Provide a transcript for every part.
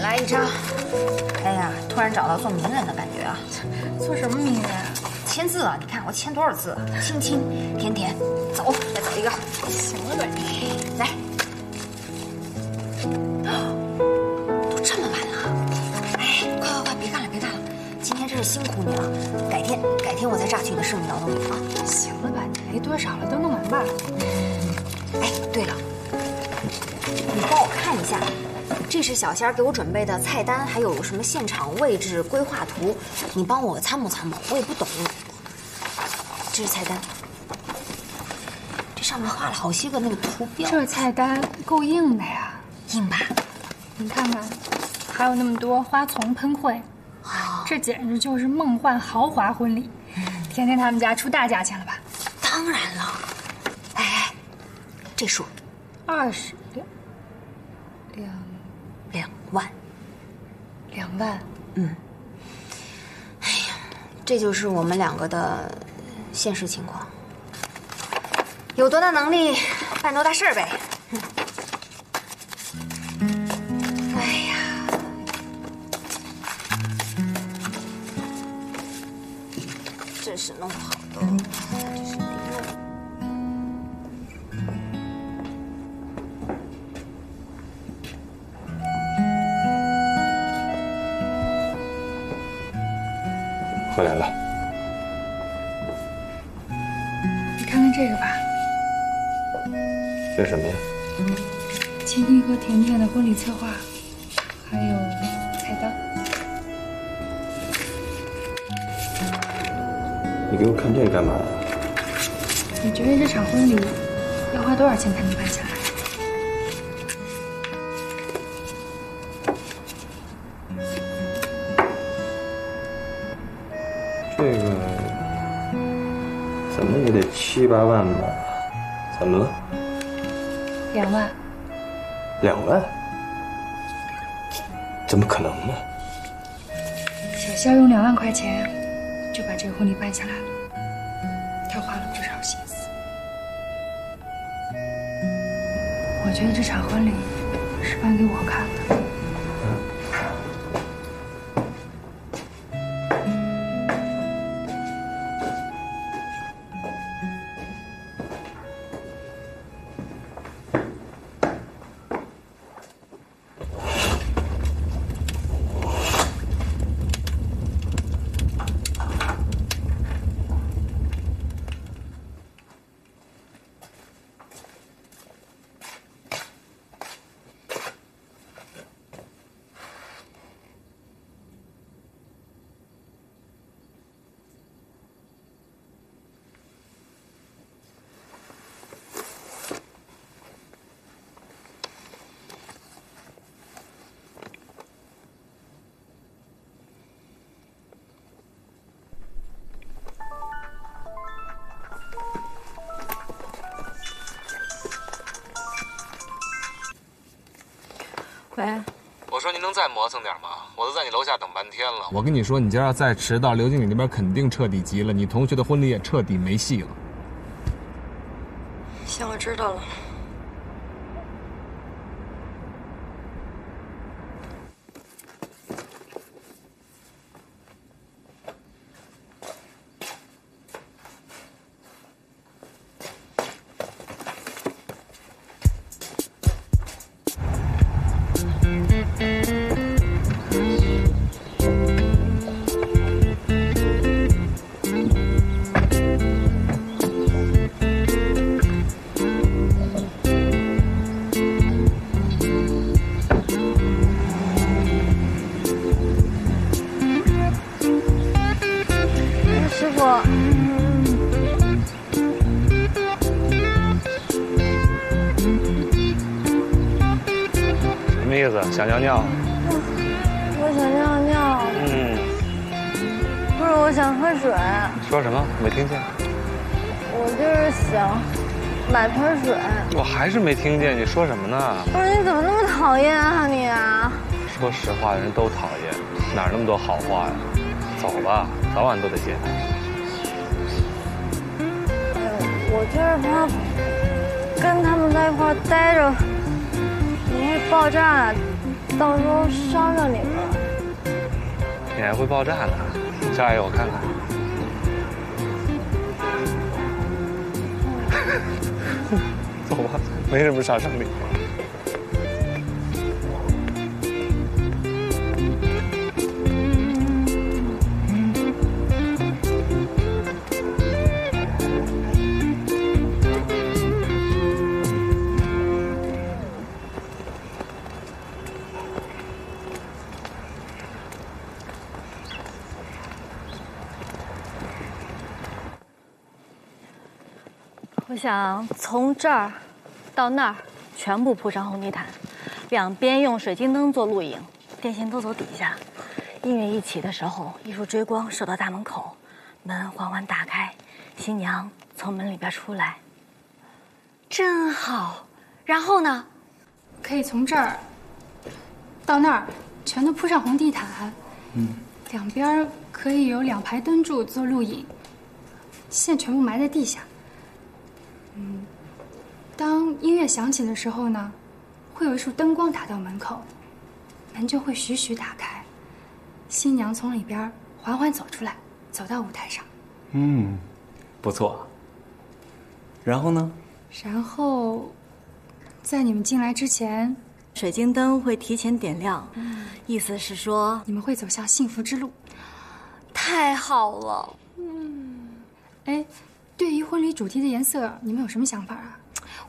来一张。哎呀，突然找到做名人的感觉啊！做什么名人？签字啊！你看我签多少字啊！亲亲，甜甜，走，再找一个。行了吧你，来。都这么晚了，哎，快快快，别干了，别干了！今天真是辛苦你了，改天我再榨取你的剩余劳动力啊！行了吧你，没多少了，都弄完吧。哎，对了，你帮我看一下。 这是小仙儿给我准备的菜单，还有什么现场位置规划图，你帮我参谋参谋，我也不懂。这是菜单，这上面画了好些个那个图标。这菜单够硬的呀，硬吧？你看看，还有那么多花丛喷绘，这简直就是梦幻豪华婚礼。甜甜他们家出大价钱了吧？当然了。哎，这数，2万，嗯，哎呀，这就是我们两个的现实情况。有多大能力，办多大事儿呗。哎呀，真是弄不好都，真是没用。 回来了，你看看这个吧。这是什么呀？青青和甜甜的婚礼策划，还有菜单。你给我看这个干嘛？你觉得这场婚礼要花多少钱才能办下来？ 这个怎么也得7、8万吧？怎么了？2万。2万？怎么可能呢？小肖用2万块钱就把这个婚礼办下来了，他花了不少心思。我觉得这场婚礼是办给我看的。 喂，我说您能再磨蹭点吗？我都在你楼下等半天了。我跟你说，你今儿要再迟到，刘经理那边肯定彻底急了，你同学的婚礼也彻底没戏了。行，我知道了。想尿尿，我想尿尿。嗯，不是，我想喝水。说什么？没听见。我就是想买瓶水。我还是没听见你说什么呢？不是，你怎么那么讨厌啊你啊？说实话，人都讨厌，哪那么多好话呀？走吧，早晚都得见。哎呦，我就是怕跟他们在一块待着，容易爆炸。到时候伤着你们，你还会爆炸呢！加油，我看看。走吧，没什么杀伤力。 我想从这儿到那儿全部铺上红地毯，两边用水晶灯做路影，电线都走底下。音乐一起的时候，一束追光射到大门口，门缓缓打开，新娘从门里边出来，真好。然后呢，可以从这儿到那儿全都铺上红地毯，两边可以有两排灯柱做路影，线全部埋在地下。 当音乐响起的时候呢，会有一束灯光打到门口，门就会徐徐打开，新娘从里边缓缓走出来，走到舞台上。嗯，不错。然后呢？然后，在你们进来之前，水晶灯会提前点亮，意思是说你们会走向幸福之路。太好了。哎。 对于婚礼主题的颜色，你们有什么想法啊？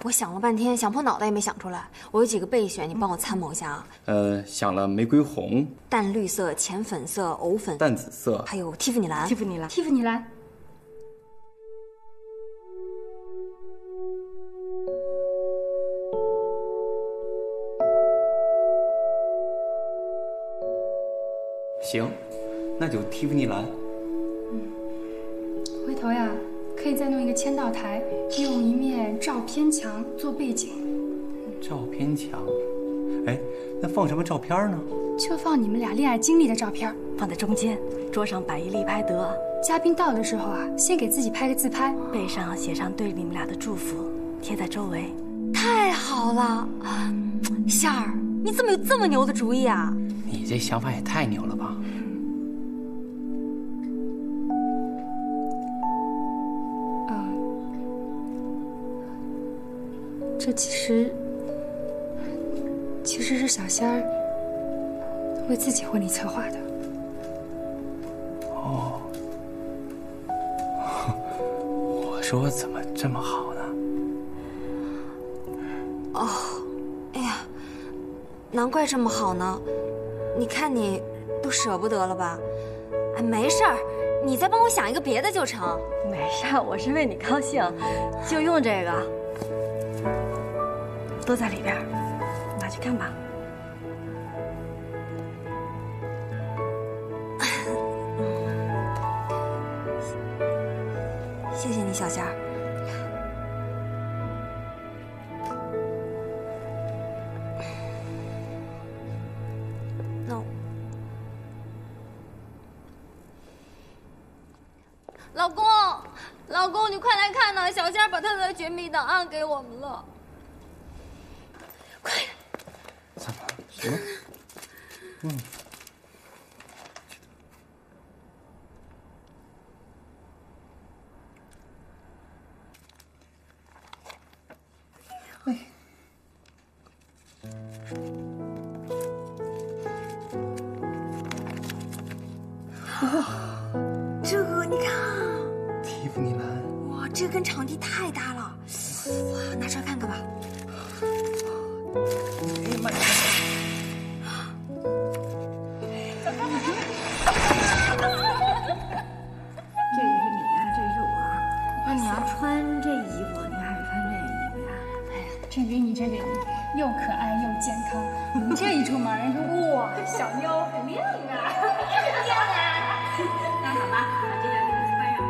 我想了半天，想破脑袋也没想出来。我有几个备选，你帮我参谋一下啊。想了玫瑰红、淡绿色、浅粉色、藕粉、淡紫色，还有蒂芙尼蓝。蒂芙尼蓝，蒂芙尼蓝。行，那就蒂芙尼蓝。回头呀。 可以再弄一个签到台，用一面照片墙做背景。照片墙，哎，那放什么照片呢？就放你们俩恋爱经历的照片，放在中间。桌上摆一立拍得。嘉宾到的时候啊，先给自己拍个自拍，背上写上对你们俩的祝福，贴在周围。太好了，夏儿，你怎么有这么牛的主意啊？你这想法也太牛了吧！ 这其实是小仙儿为自己婚礼策划的。哦，我说我怎么这么好呢？哦，哎呀，难怪这么好呢。你看你不舍不得了吧？哎，没事儿，你再帮我想一个别的就成。没事儿，我是为你高兴，就用这个。 都在里边，拿去看吧。谢谢你，小仙儿。那，老公，老公，你快来看呐！小仙儿把她的绝密档案给我们了。 快点！怎么？什么？哎。哇，这个你看，蒂芙尼蓝。哇，这跟场地太搭了。哇，拿出来看看吧。 又可爱又健康，你这一出门，人说哇，小妞很靓啊，是这样的。那好吧，把这件给你穿上吧，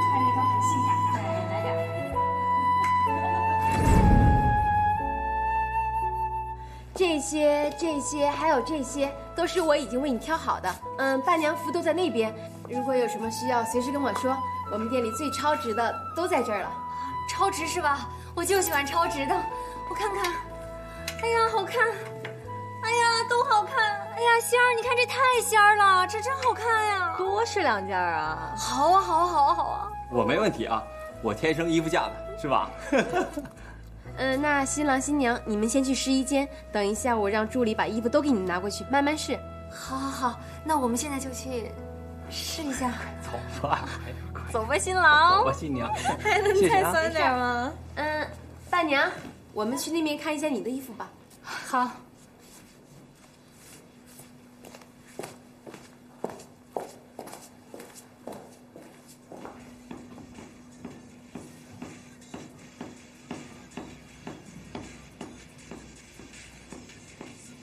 穿这都很性感的，来点。这些还有这些，都是我已经为你挑好的。伴娘服都在那边，如果有什么需要，随时跟我说。我们店里最超值的都在这儿了。超值是吧？我就喜欢超值的。我看看。 哎呀，好看！哎呀，家都好看。哎呀，仙儿，你看这太仙儿了，这真好看呀！多试两件啊！好啊，好啊，好啊，好啊！我没问题啊，我天生衣服架子，是吧？那新郎新娘，你们先去试衣间，等一下我让助理把衣服都给你们拿过去，慢慢试。好，好，好，那我们现在就去试一下。走吧，走吧，新郎。走吧，新娘。还能再酸点吗？伴娘，我们去那边看一下你的衣服吧。好。